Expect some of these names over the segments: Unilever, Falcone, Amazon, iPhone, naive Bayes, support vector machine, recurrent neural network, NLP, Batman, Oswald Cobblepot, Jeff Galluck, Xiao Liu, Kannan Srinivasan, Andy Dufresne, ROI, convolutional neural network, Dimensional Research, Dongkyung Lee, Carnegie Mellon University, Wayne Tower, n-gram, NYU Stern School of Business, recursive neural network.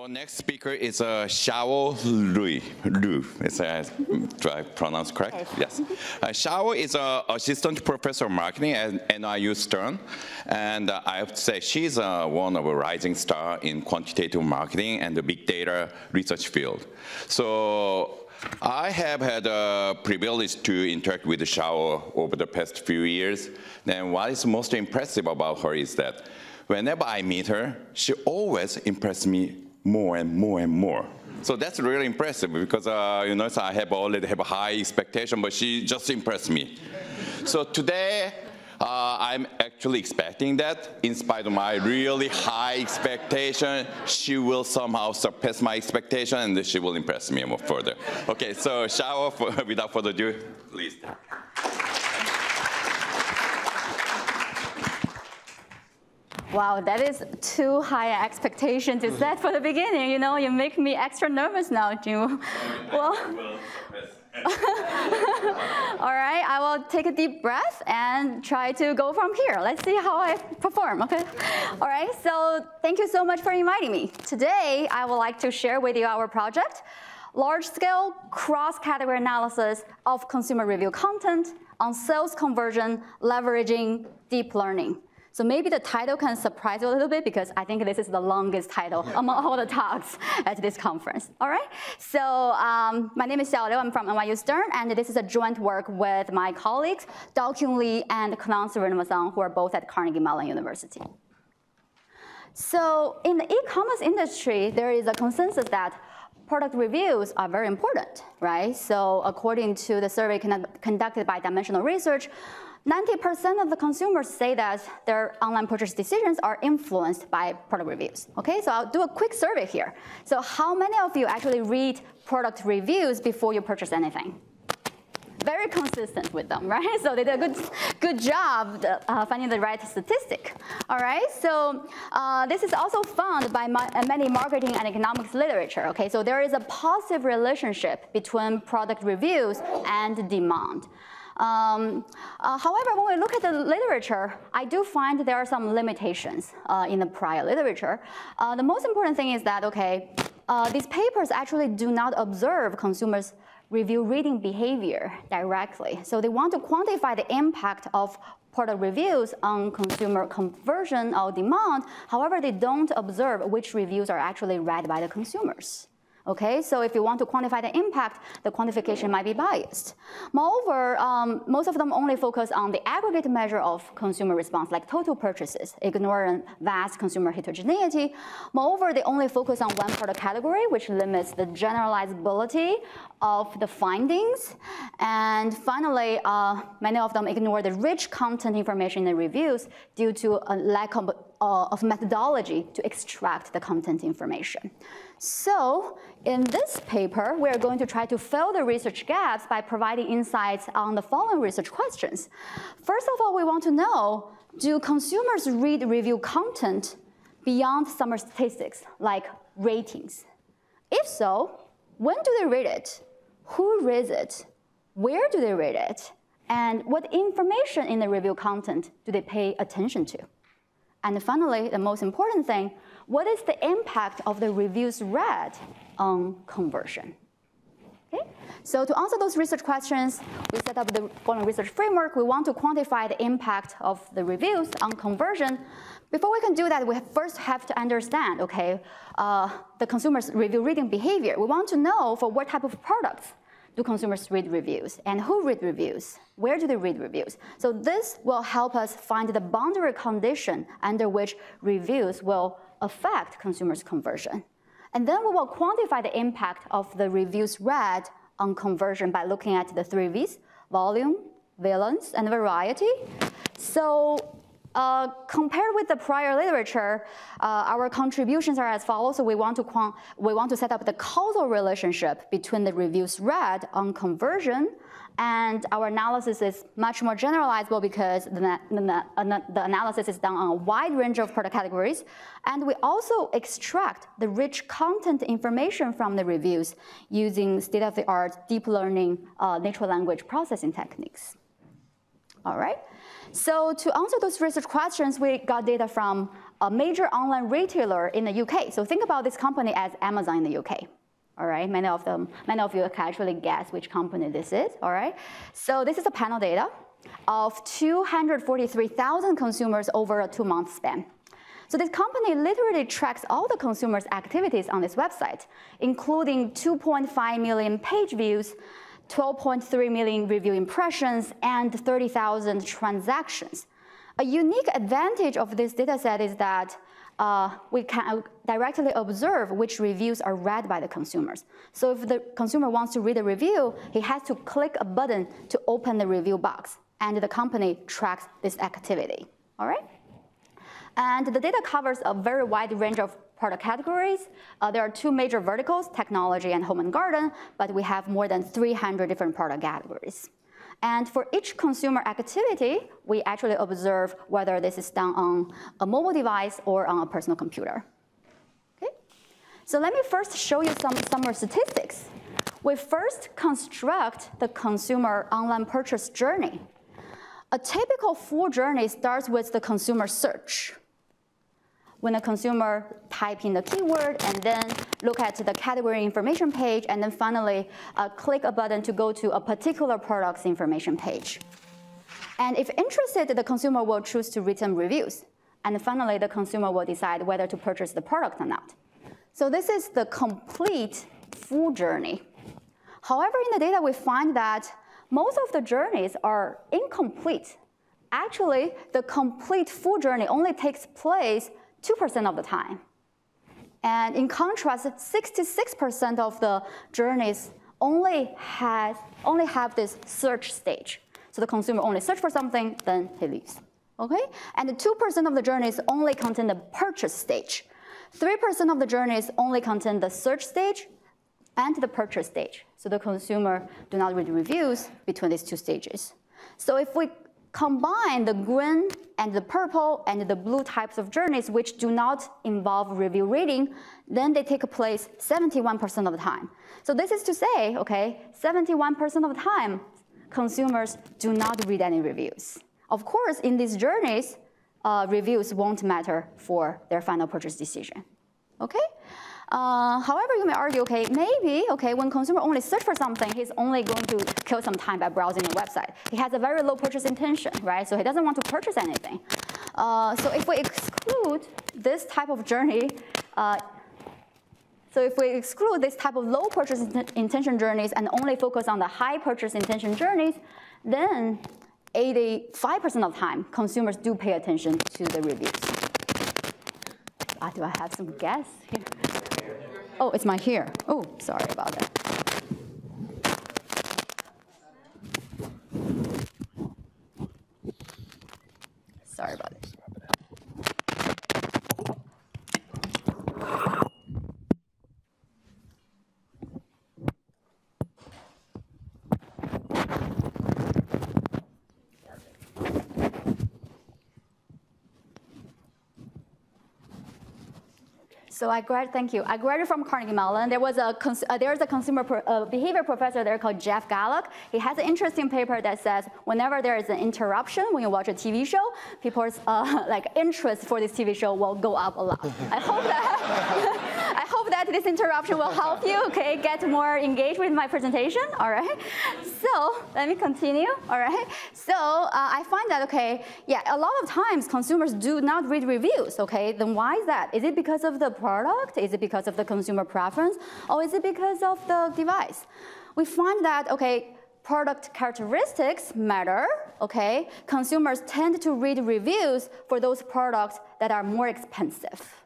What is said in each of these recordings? Our next speaker is Xiao Liu. Do I pronounce correct? Yes. Xiao is an assistant professor of marketing at NYU Stern, and I have to say she's one of a rising star in quantitative marketing and the big data research field. So I have had the privilege to interact with Xiao over the past few years, and what is most impressive about her is that whenever I meet her, she always impresses me more and more and more. So that's really impressive because you know, so I already have a high expectation, but she just impressed me. So today, I'm actually expecting that, in spite of my really high expectation, she will somehow surpass my expectation and she will impress me more further. Okay, so Xiao, without further ado, please. Wow, that is too high expectations. Is that for the beginning? You know, you make me extra nervous now, Jim. Well, all right, I will take a deep breath and try to go from here. Let's see how I perform, okay? All right, so thank you so much for inviting me. Today, I would like to share with you our project, large-scale cross-category analysis of consumer review content on sales conversion leveraging deep learning. So maybe the title can surprise you a little bit because I think this is the longest title among all the talks at this conference, all right? So my name is Xiao Liu, I'm from NYU Stern, and this is a joint work with my colleagues, Dongkyung Lee and Kannan Srinivasan, who are both at Carnegie Mellon University. So in the e-commerce industry, there is a consensus that product reviews are very important, right? So according to the survey conducted by Dimensional Research, 90% of the consumers say that their online purchase decisions are influenced by product reviews. Okay, so I'll do a quick survey here. So how many of you actually read product reviews before you purchase anything? Very consistent with them, right? So they did a good job finding the right statistic. All right, so this is also found by many marketing and economics literature, okay? So there is a positive relationship between product reviews and demand. However, when we look at the literature, I do find there are some limitations in the prior literature. The most important thing is that, okay, these papers actually do not observe consumers' review reading behavior directly. So they want to quantify the impact of product reviews on consumer conversion or demand. However, they don't observe which reviews are actually read by the consumers. Okay, so if you want to quantify the impact, the quantification might be biased. Moreover, most of them only focus on the aggregate measure of consumer response, like total purchases, ignoring vast consumer heterogeneity. Moreover, they only focus on one product category, which limits the generalizability of the findings. And finally, many of them ignore the rich content information in the reviews due to a lack of methodology to extract the content information. So in this paper, we're going to try to fill the research gaps by providing insights on the following research questions. First of all, we want to know, do consumers read review content beyond summary statistics, like ratings? If so, when do they read it? Who reads it? Where do they read it? And what information in the review content do they pay attention to? And finally, the most important thing, what is the impact of the reviews read on conversion? Okay? So to answer those research questions, we set up the following research framework. We want to quantify the impact of the reviews on conversion. Before we can do that, we first have to understand, okay, the consumer's review reading behavior. We want to know for what type of products do consumers read reviews, and who read reviews, where do they read reviews. So this will help us find the boundary condition under which reviews will affect consumers' conversion. And then we will quantify the impact of the reviews read on conversion by looking at the three V's, volume, valence, and variety. So compared with the prior literature, our contributions are as follows. So we want to set up the causal relationship between the reviews read on conversion, and our analysis is much more generalizable because the analysis is done on a wide range of product categories, and we also extract the rich content information from the reviews using state-of-the-art deep learning natural language processing techniques. All right. So to answer those research questions, we got data from a major online retailer in the UK. So think about this company as Amazon in the UK. All right, many of you can actually guess which company this is. All right, so this is a panel data of 243,000 consumers over a 2-month span. So this company literally tracks all the consumers' activities on this website, including 2.5 million page views, 12.3 million review impressions, and 30,000 transactions. A unique advantage of this dataset is that we can directly observe which reviews are read by the consumers. So if the consumer wants to read a review, he has to click a button to open the review box, and the company tracks this activity. All right? And the data covers a very wide range of product categories. There are 2 major verticals, technology and home and garden, but we have more than 300 different product categories. And for each consumer activity, we actually observe whether this is done on a mobile device or on a personal computer. Okay? So let me first show you some more statistics. We first construct the consumer online purchase journey. A typical full journey starts with the consumer search, when the consumer type in the keyword and then look at the category information page, and then finally click a button to go to a particular product's information page. And if interested, the consumer will choose to read some reviews. And finally, the consumer will decide whether to purchase the product or not. So this is the complete full journey. However, in the data, we find that most of the journeys are incomplete. Actually, the complete full journey only takes place 2% of the time. And in contrast, 66% of the journeys only have this search stage. So the consumer only searches for something, then he leaves. Okay? And 2% of the journeys only contain the purchase stage. 3% of the journeys only contain the search stage and the purchase stage. So the consumer do not read reviews between these 2 stages. So if we combine the green and the purple and the blue types of journeys which do not involve review reading, then they take place 71% of the time. So this is to say, okay, 71% of the time, consumers do not read any reviews. Of course, in these journeys, reviews won't matter for their final purchase decision, okay? However, you may argue, okay, maybe, okay, when consumer only search for something, he's only going to kill some time by browsing the website. He has a very low purchase intention, right? So he doesn't want to purchase anything. So if we exclude this type of journey, low purchase intention journeys and only focus on the high purchase intention journeys, then 85% of the time, consumers do pay attention to the reviews. Do I have some guess here? Oh, it's my hair. Oh, sorry about that. Sorry about it. So I graduated from Carnegie Mellon. There's a consumer behavior professor there called Jeff Galluck. He has an interesting paper that says whenever there is an interruption when you watch a TV show, people's like interest for this TV show will go up a lot. I hope that this interruption will help you, okay, get more engaged with my presentation. All right. So let me continue. All right. So I find that, okay, yeah, a lot of times consumers do not read reviews. Okay, then why is that? Is it because of the product? Is it because of the consumer preference? Or is it because of the device? We find that, okay, product characteristics matter, okay? Consumers tend to read reviews for those products that are more expensive.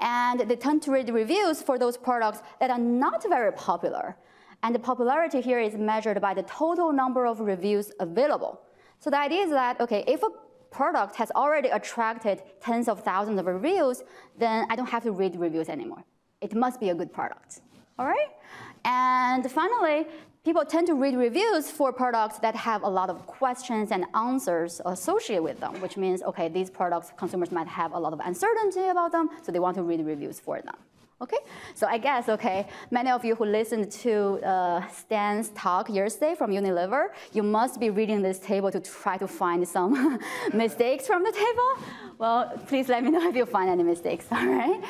And they tend to read reviews for those products that are not very popular. And the popularity here is measured by the total number of reviews available. So the idea is that, okay, if a product has already attracted tens of thousands of reviews, then I don't have to read reviews anymore. It must be a good product, all right? And finally, people tend to read reviews for products that have a lot of questions and answers associated with them, which means, okay, these products, consumers might have a lot of uncertainty about them, so they want to read reviews for them, Okay, so I guess, okay, many of you who listened to Stan's talk yesterday from Unilever, you must be reading this table to try to find some mistakes from the table. Well, please let me know if you find any mistakes, all right?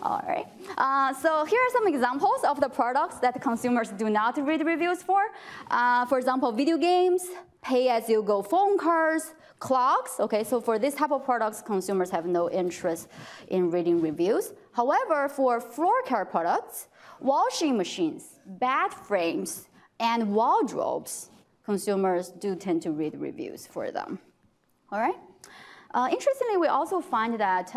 All right, so here are some examples of the products that consumers do not read reviews for example, video games, pay-as-you-go phone cards, clocks, okay, so for this type of products, consumers have no interest in reading reviews. However, for floor care products, washing machines, bed frames, and wardrobes, consumers do tend to read reviews for them, all right? Interestingly, we also find that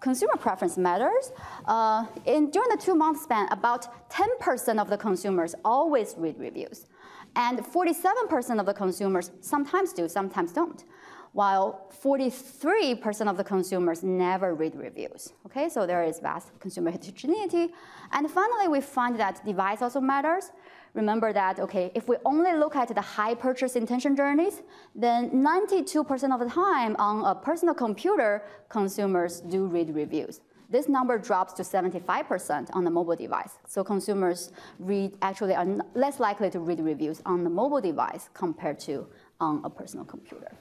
consumer preference matters. During the 2-month span, about 10% of the consumers always read reviews. And 47% of the consumers sometimes do, sometimes don't, while 43% of the consumers never read reviews. Okay, so there is vast consumer heterogeneity. And finally, we find that device also matters. Remember that, okay, if we only look at the high purchase intention journeys, then 92% of the time on a personal computer, consumers do read reviews. This number drops to 75% on the mobile device. So consumers actually are less likely to read reviews on the mobile device compared to on a personal computer.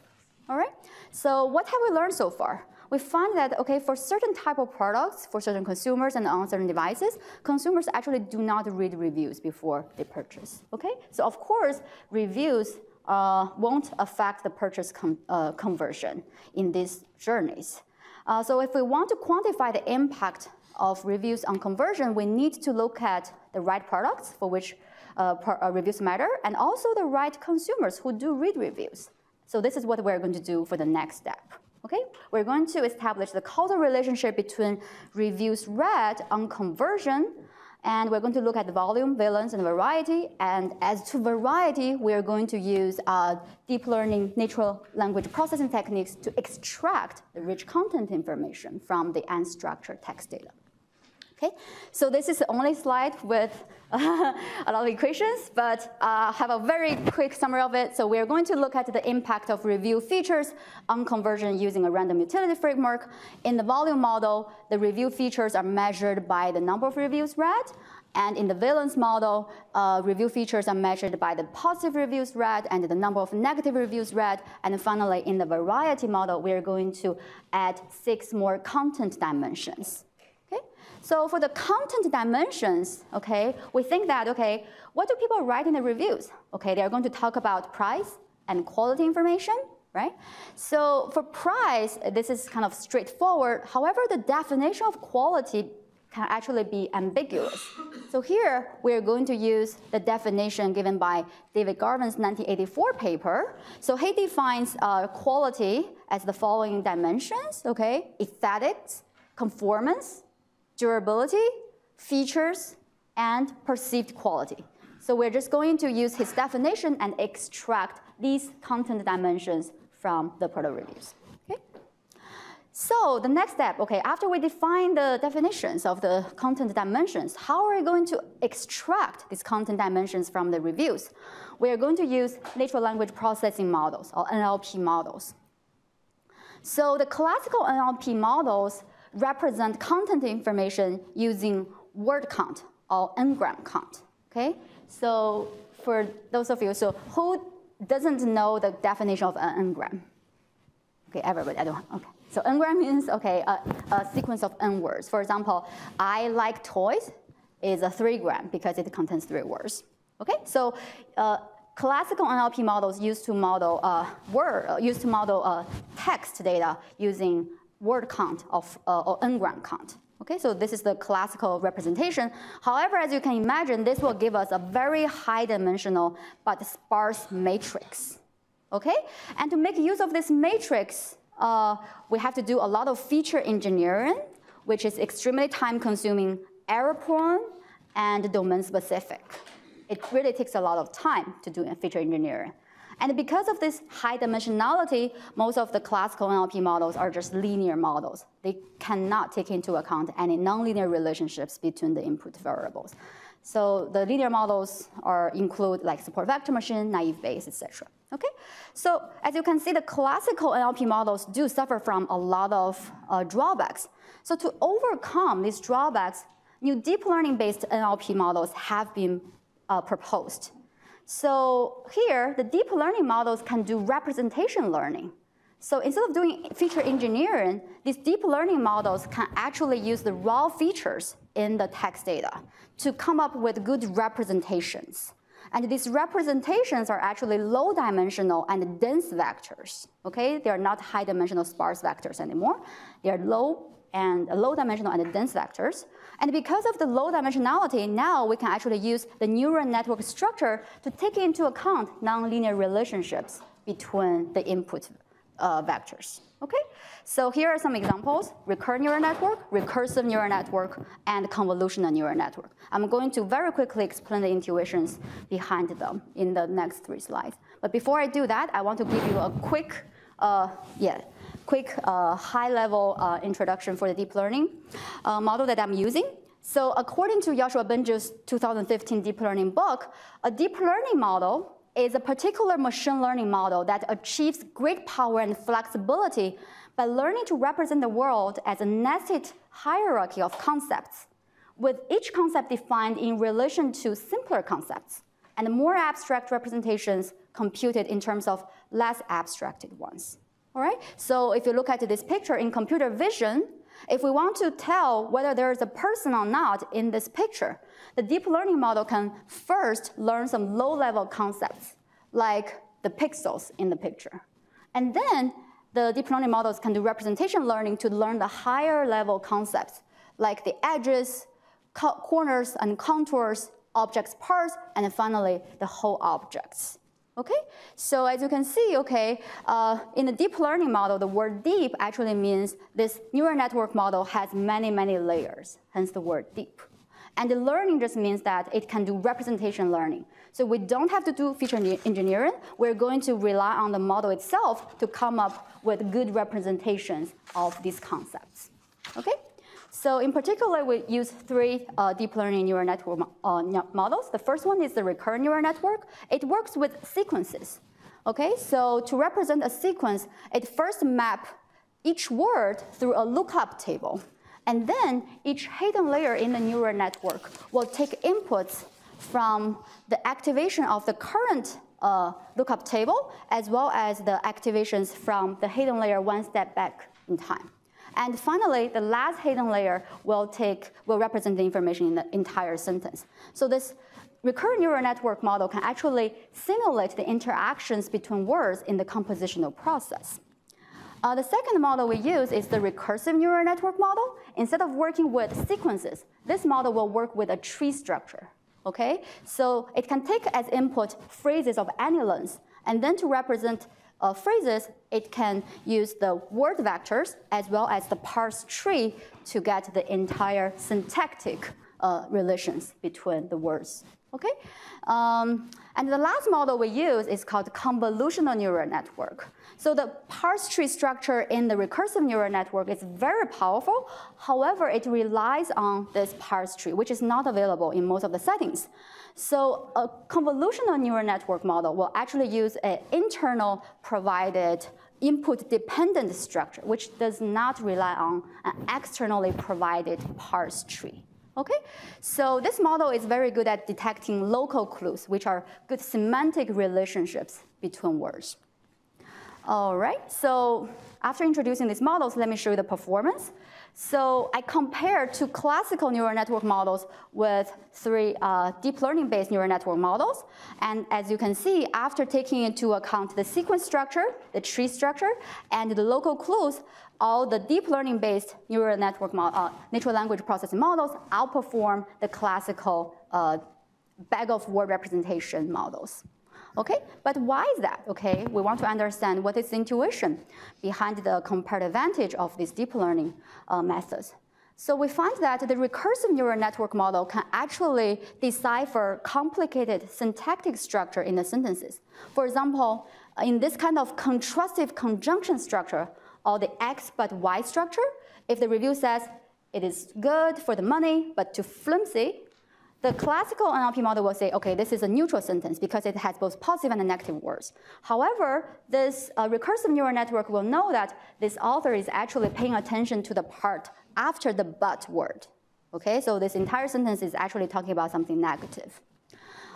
All right, so what have we learned so far? We find that, okay, for certain type of products, for certain consumers and on certain devices, consumers actually do not read reviews before they purchase, okay? So of course, reviews won't affect the purchase conversion in these journeys. So if we want to quantify the impact of reviews on conversion, we need to look at the right products for which reviews matter and also the right consumers who do read reviews. So this is what we're going to do for the next step, okay? We're going to establish the causal relationship between reviews read on conversion, and we're going to look at the volume, valence, and variety. And as to variety, we're going to use deep learning natural language processing techniques to extract the rich content information from the unstructured text data. Okay, so this is the only slide with a lot of equations, but I have a very quick summary of it. So we're going to look at the impact of review features on conversion using a random utility framework. In the volume model, the review features are measured by the number of reviews read. And in the valence model, review features are measured by the positive reviews read and the number of negative reviews read. And finally, in the variety model, we're going to add 6 more content dimensions. So for the content dimensions, okay, we think that, okay, what do people write in the reviews? Okay, they're going to talk about price and quality information, right? So for price, this is kind of straightforward. However, the definition of quality can actually be ambiguous. So here, we're going to use the definition given by David Garvin's 1984 paper. So he defines quality as the following dimensions, okay, aesthetics, conformance, durability, features, and perceived quality. So we're just going to use his definition and extract these content dimensions from the product reviews. Okay? So the next step, okay, after we define the definitions of the content dimensions, how are we going to extract these content dimensions from the reviews? We are going to use natural language processing models, or NLP models. So the classical NLP models represent content information using word count or n-gram count, okay? So for those of you, so who doesn't know the definition of an n-gram? Okay, everybody, I don't, okay. So n-gram means, okay, a sequence of n words. For example, I like toys is a 3-gram because it contains 3 words, okay? So classical NLP models used to model text data using word count of, or n-gram count. Okay, so this is the classical representation. However, as you can imagine, this will give us a very high dimensional but sparse matrix. Okay, and to make use of this matrix, we have to do a lot of feature engineering, which is extremely time-consuming, error-prone, and domain-specific. It really takes a lot of time to do feature engineering. And because of this high dimensionality, most of the classical NLP models are just linear models. They cannot take into account any nonlinear relationships between the input variables. So the linear models include like support vector machine, naive Bayes, etc. Okay, so as you can see, the classical NLP models do suffer from a lot of drawbacks. So to overcome these drawbacks, new deep learning-based NLP models have been proposed. So here, the deep learning models can do representation learning. So instead of doing feature engineering, these deep learning models can actually use the raw features in the text data to come up with good representations. And these representations are actually low-dimensional and dense vectors, okay? They are not high-dimensional sparse vectors anymore. They are low-dimensional and dense vectors. And because of the low dimensionality, now we can actually use the neural network structure to take into account nonlinear relationships between the input vectors, okay? So here are some examples: recurrent neural network, recursive neural network, and convolutional neural network. I'm going to very quickly explain the intuitions behind them in the next 3 slides. But before I do that, I want to give you a quick, high-level introduction for the deep learning model that I'm using. So according to Yoshua Benju's 2015 deep learning book, a deep learning model is a particular machine learning model that achieves great power and flexibility by learning to represent the world as a nested hierarchy of concepts, with each concept defined in relation to simpler concepts and more abstract representations computed in terms of less abstracted ones. All right? So if you look at this picture in computer vision, if we want to tell whether there is a person or not in this picture, the deep learning model can first learn some low-level concepts, like the pixels in the picture. And then the deep learning models can do representation learning to learn the higher-level concepts, like the edges, corners and contours, objects' parts, and finally, the whole objects. Okay, so as you can see, okay, in the deep learning model, the word deep actually means this neural network model has many, many layers, hence the word deep. And the learning just means that it can do representation learning. So we don't have to do feature engineering. We're going to rely on the model itself to come up with good representations of these concepts, okay? So in particular, we use 3 deep learning neural network models. The first one is the recurrent neural network. It works with sequences, okay? So to represent a sequence, it first maps each word through a lookup table. And then each hidden layer in the neural network will take inputs from the activation of the current lookup table, as well as the activations from the hidden layer one step back in time. And finally, the last hidden layer will represent the information in the entire sentence. So this recurrent neural network model can actually simulate the interactions between words in the compositional process. The second model we use is the recursive neural network model. Instead of working with sequences, this model will work with a tree structure, okay? So it can take as input phrases of any length, and then to represent phrases, it can use the word vectors as well as the parse tree to get the entire syntactic relations between the words, okay? And the last model we use is called convolutional neural network. So the parse tree structure in the recursive neural network is very powerful. However, it relies on this parse tree, which is not available in most of the settings. So a convolutional neural network model will actually use an internal provided input-dependent structure, which does not rely on an externally provided parse tree. Okay, so this model is very good at detecting local clues, which are good semantic relationships between words. All right, so after introducing these models, let me show you the performance. So I compared 2 classical neural network models with 3 deep learning-based neural network models. And as you can see, after taking into account the sequence structure, the tree structure, and the local clues, all the deep learning-based neural network natural language processing models outperform the classical bag-of-word representation models. Okay, but why is that? Okay, we want to understand what is the intuition behind the comparative advantage of these deep learning methods. So we find that the recursive neural network model can actually decipher complicated syntactic structure in the sentences. For example, in this kind of contrastive conjunction structure, or the X but Y structure, if the review says it is good for the money but too flimsy, the classical NLP model will say, okay, this is a neutral sentence because it has both positive and negative words. However, this recursive neural network will know that this author is actually paying attention to the part after the but word, Okay, so this entire sentence is actually talking about something negative.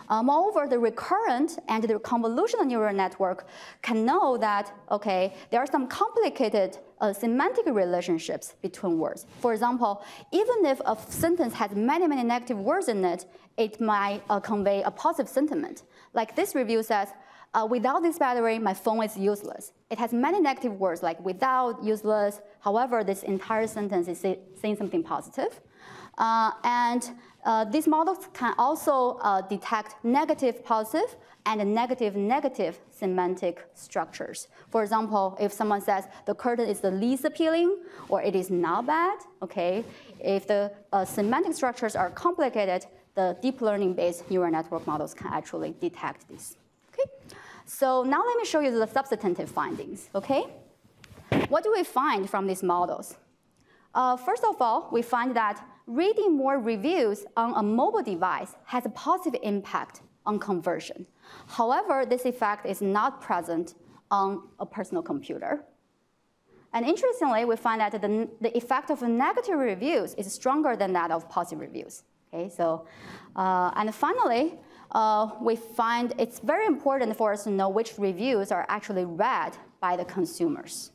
Moreover, the recurrent and the convolutional neural network can know that, okay, there are some complicated semantic relationships between words. For example, even if a sentence has many, many negative words in it, it might convey a positive sentiment. Like this review says, without this battery, my phone is useless. It has many negative words like without, useless. However, this entire sentence is saying something positive. These models can also detect negative positive and negative negative semantic structures. For example, if someone says the curtain is the least appealing or it is not bad, okay, if the semantic structures are complicated, the deep learning based neural network models can actually detect these. Okay? So now let me show you the substantive findings. Okay? What do we find from these models? First of all, we find that reading more reviews on a mobile device has a positive impact on conversion. However, this effect is not present on a personal computer. And interestingly, we find that the effect of negative reviews is stronger than that of positive reviews. Okay, so, and finally, we find it's very important for us to know which reviews are actually read by the consumers.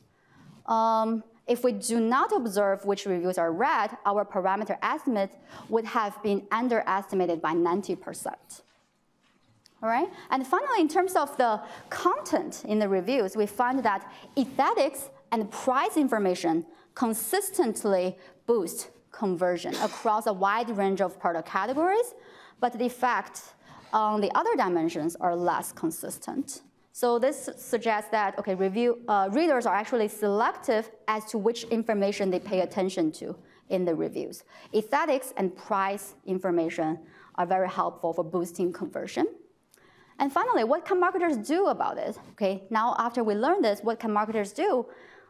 If we do not observe which reviews are read, our parameter estimate would have been underestimated by 90%. All right? And finally, in terms of the content in the reviews, we find that aesthetics and price information consistently boost conversion across a wide range of product categories, but the effect on the other dimensions are less consistent. So this suggests that, okay, readers are actually selective as to which information they pay attention to in the reviews. Aesthetics and price information are very helpful for boosting conversion. And finally, what can marketers do about it? Okay, now after we learn this, what can marketers do?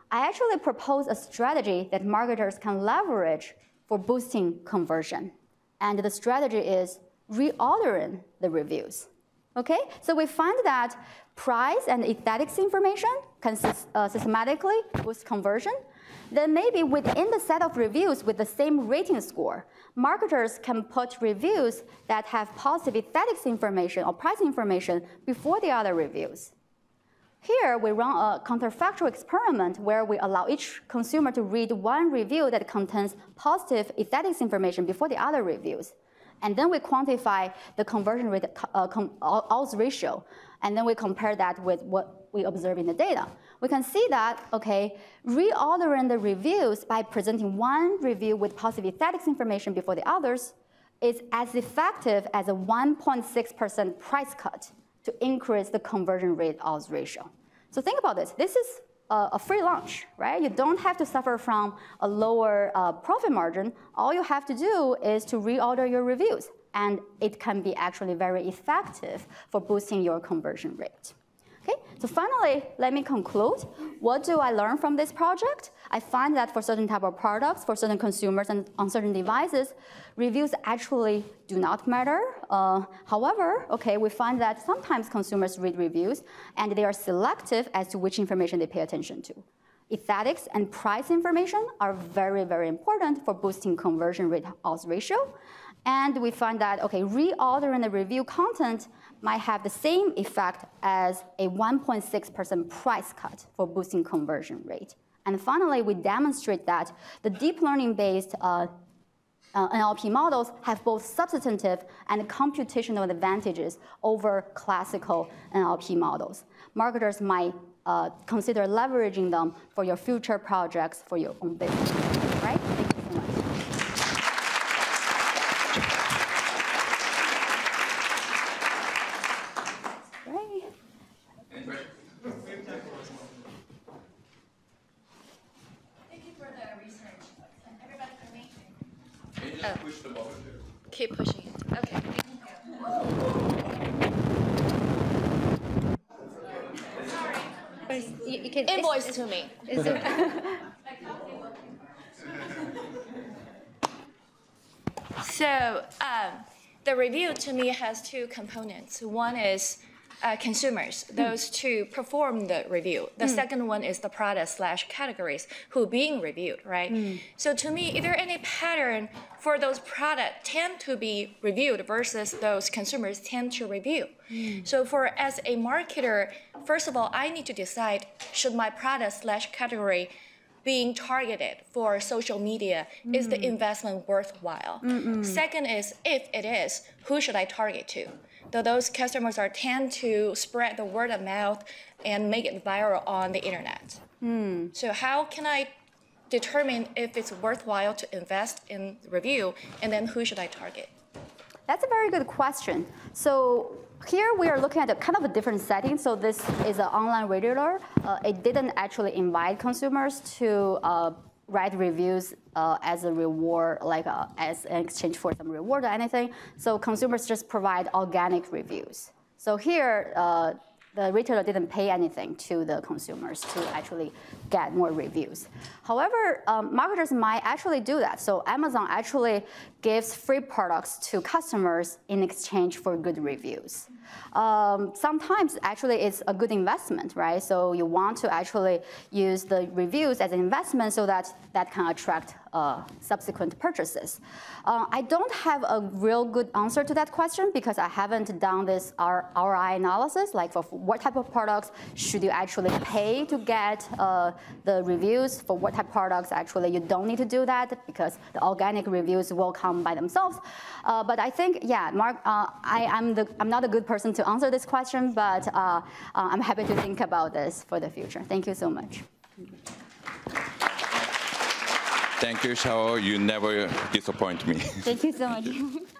I actually propose a strategy that marketers can leverage for boosting conversion. And the strategy is reordering the reviews. Okay, so we find that price and aesthetics information can systematically boost conversion. Then maybe within the set of reviews with the same rating score, marketers can put reviews that have positive aesthetics information or price information before the other reviews. Here we run a counterfactual experiment where we allow each consumer to read one review that contains positive aesthetics information before the other reviews. And then we quantify the conversion rate odds ratio, and then we compare that with what we observe in the data. We can see that, okay, reordering the reviews by presenting one review with positive aesthetics information before the others is as effective as a 1.6% price cut to increase the conversion rate odds ratio. So think about this. This is a free lunch, right? You don't have to suffer from a lower profit margin. All you have to do is to reorder your reviews, and it can be actually very effective for boosting your conversion rate. Okay, so finally, let me conclude. What do I learn from this project? I find that for certain type of products, for certain consumers and on certain devices, reviews actually do not matter. However, okay, we find that sometimes consumers read reviews and they are selective as to which information they pay attention to. Aesthetics and price information are very, very important for boosting conversion rate odds ratio. And we find that, okay, reordering the review content might have the same effect as a 1.6% price cut for boosting conversion rate. And finally, we demonstrate that the deep learning-based NLP models have both substantive and computational advantages over classical NLP models. Marketers might consider leveraging them for your future projects, for your own business, right? Thank you so much. Keep pushing it. Okay. Sorry. You can invoice to me. Is it? So the review to me has two components. One is consumers, those two perform the review. The second one is the product/categories who being reviewed, right? So to me, is there any pattern for those products tend to be reviewed versus those consumers tend to review? So for as a marketer, first of all, I need to decide, should my product/category being targeted for social media, is the investment worthwhile? Second is, if it is, who should I target to? So those customers are tend to spread the word of mouth and make it viral on the internet. So how can I determine if it's worthwhile to invest in review, and then who should I target? That's a very good question. So here we are looking at a kind of a different setting. So this is an online retailer. It didn't actually invite consumers to write reviews as a reward, like as an exchange for some reward or anything. So consumers just provide organic reviews. So here, the retailer didn't pay anything to the consumers to actually get more reviews. However, marketers might actually do that. So Amazon actually gives free products to customers in exchange for good reviews. Sometimes actually it's a good investment, right? So you want to actually use the reviews as an investment so that that can attract subsequent purchases. I don't have a real good answer to that question because I haven't done this ROI analysis, like for what type of products should you actually pay to get the reviews, for what type of products actually you don't need to do that because the organic reviews will come by themselves. But I think, yeah, Mark, I'm not a good person to answer this question, but I'm happy to think about this for the future. Thank you so much. Thank you, Xiao. You never disappoint me. Thank you so much.